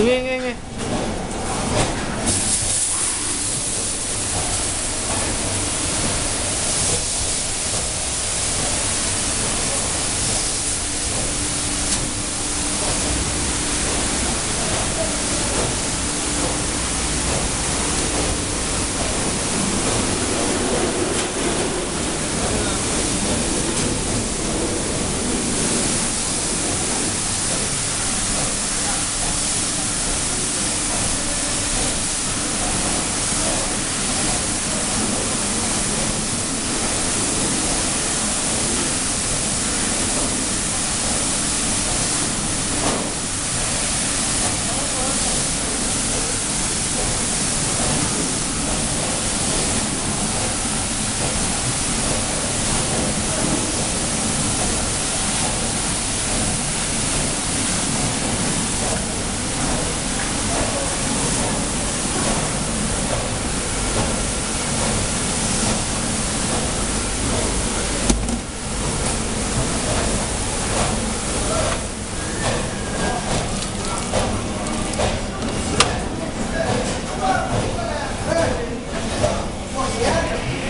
因为